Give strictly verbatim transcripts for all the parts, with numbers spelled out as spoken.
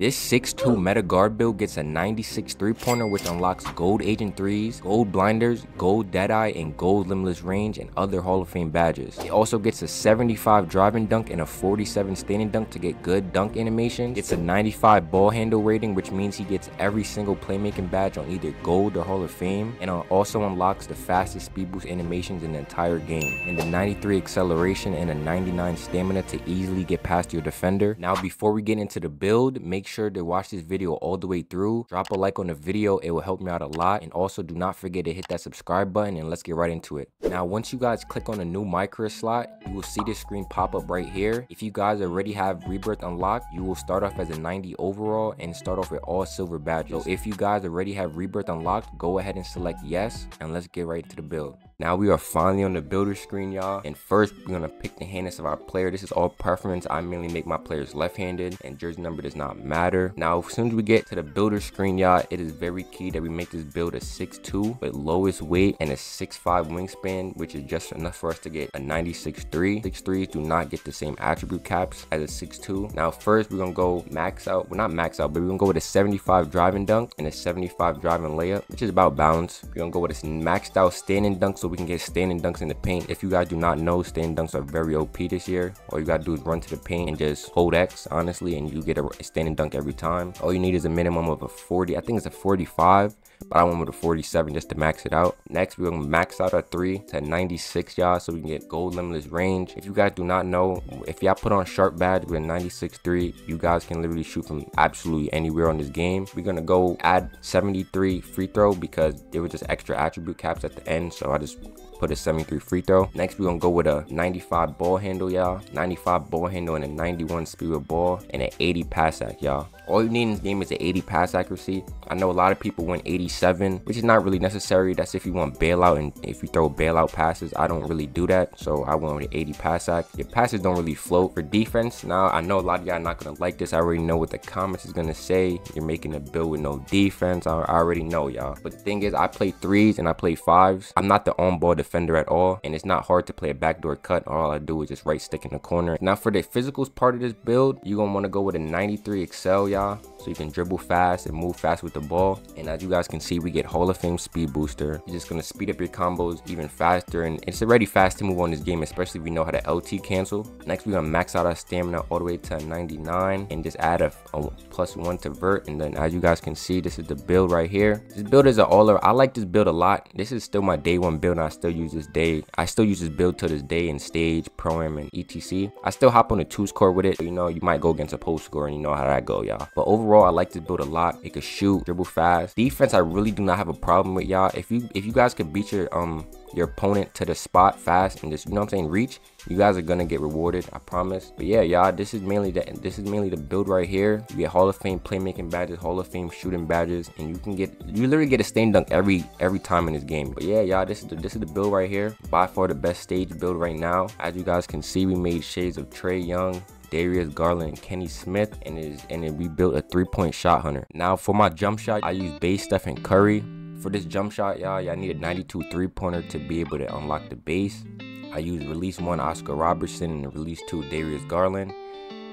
This six two meta guard build gets a ninety-six three-pointer, which unlocks gold agent threes, gold blinders, gold deadeye, and gold limitless range, and other Hall of Fame badges. It also gets a seventy-five driving dunk and a forty-seven standing dunk to get good dunk animations. It's a ninety-five ball handle rating, which means he gets every single playmaking badge on either gold or Hall of Fame, and also unlocks the fastest speed boost animations in the entire game, and a ninety-three acceleration and a ninety-nine stamina to easily get past your defender. Now, before we get into the build, make sure to watch this video all the way through. Drop a like on the video, it will help me out a lot, and also do not forget to hit that subscribe button, and let's get right into it. Now, once you guys click on the new micro slot, you will see this screen pop up right here. If you guys already have Rebirth unlocked, you will start off as a ninety overall and start off with all silver badges. So if you guys already have Rebirth unlocked, go ahead and select yes, and let's get right to the build. Now we are finally on the builder screen, y'all, and first we're gonna pick the handedness of our player. This is all preference. I mainly make my players left-handed, and jersey number does not matter. Now as soon as we get to the builder screen, y'all, it is very key that we make this build a six two with lowest weight and a six five wingspan, which is just enough for us to get a ninety-six three. six threes do not get the same attribute caps as a six two. Now first we're gonna go max out, well not max out, but we're gonna go with a seventy-five driving dunk and a seventy-five driving layup, which is about balance. We're gonna go with a maxed out standing dunk so we can get standing dunks in the paint. If you guys do not know, standing dunks are very O P this year. All you gotta do is run to the paint and just hold X, honestly, and you get a standing dunk every time. All you need is a minimum of a forty. I think it's a forty-five, but I went with a forty-seven just to max it out. Next, we're gonna max out our three to ninety-six, y'all, so we can get gold limitless range. If you guys do not know, if y'all put on sharp badge with a ninety-six three, you guys can literally shoot from absolutely anywhere on this game. We're gonna go add seventy-three free throw because there were just extra attribute caps at the end, so I just put a seventy-three free throw. Next, we're gonna go with a ninety-five ball handle, y'all. ninety-five ball handle and a ninety-one speed with ball and an eighty pass act, y'all. All you need in this game is an eighty pass accuracy. I know a lot of people went eighty-seven, which is not really necessary. That's if you want bailout and if you throw bailout passes. I don't really do that, so I went with an eighty pass act. Your passes don't really float. For defense, now I know a lot of y'all are not gonna like this. I already know what the comments is gonna say. You're making a build with no defense. I, I already know, y'all. But the thing is, I play threes and I play fives. I'm not the on-ball defender at all, and it's not hard to play a backdoor cut. All I do is just right stick in the corner. Now for the physicals part of this build, you're gonna want to go with a ninety-three excel, y'all, so you can dribble fast and move fast with the ball. And as you guys can see, we get Hall of Fame speed booster. You're just gonna speed up your combos even faster, and it's already fast to move on this game, especially if you know how to L T cancel. Next, we're gonna max out our stamina all the way to ninety-nine and just add a, a plus one to vert. And then as you guys can see, this is the build right here. This build is an all-around. I like this build a lot. This is still my day one build, and I still use this day I still use this build to this day in stage, pro-am, and etc. I still hop on the two score with it, but you know, you might go against a post score and you know how that go, y'all. But overall, I like this build a lot. It could shoot, dribble fast. Defense, I really do not have a problem with, y'all. If you if you guys could beat your um your opponent to the spot fast and just, you know what I'm saying, reach, you guys are gonna get rewarded, I promise. But yeah, y'all, this is mainly that this is mainly the build right here. You get Hall of Fame playmaking badges, Hall of Fame shooting badges, and you can get you literally get a stand dunk every every time in this game. But yeah, y'all, this is the this is the build right here. By far the best stage build right now. As you guys can see, we made shades of Trey Young, Darius Garland, and Kenny Smith, and is and then we built a three-point shot hunter. Now for my jump shot, I use base Stephen Curry. For this jump shot, y'all, y'all need a ninety-two three-pointer to be able to unlock the base. I use release one Oscar Robertson and release two Darius Garland.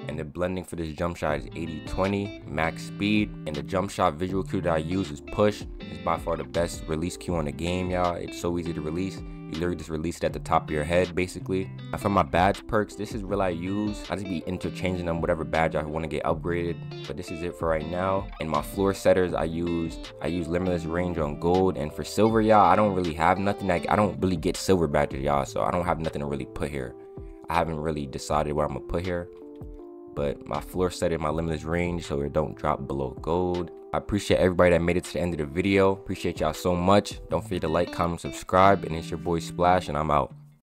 And the blending for this jump shot is eighty twenty, max speed. And the jump shot visual cue that I use is push. It's by far the best release cue on the game, y'all. It's so easy to release. You literally just release it at the top of your head, basically. And for my badge perks, this is real I use. I just be interchanging them, whatever badge I want to get upgraded. But this is it for right now. And my floor setters, I used, I use limitless range on gold. And for silver, y'all, I don't really have nothing. Like, I don't really get silver badges, y'all. So I don't have nothing to really put here. I haven't really decided what I'm gonna put here. But my floor setter, my limitless range, so it don't drop below gold. I appreciate everybody that made it to the end of the video. Appreciate y'all so much. Don't forget to like, comment, subscribe, and it's your boy Splash, and I'm out.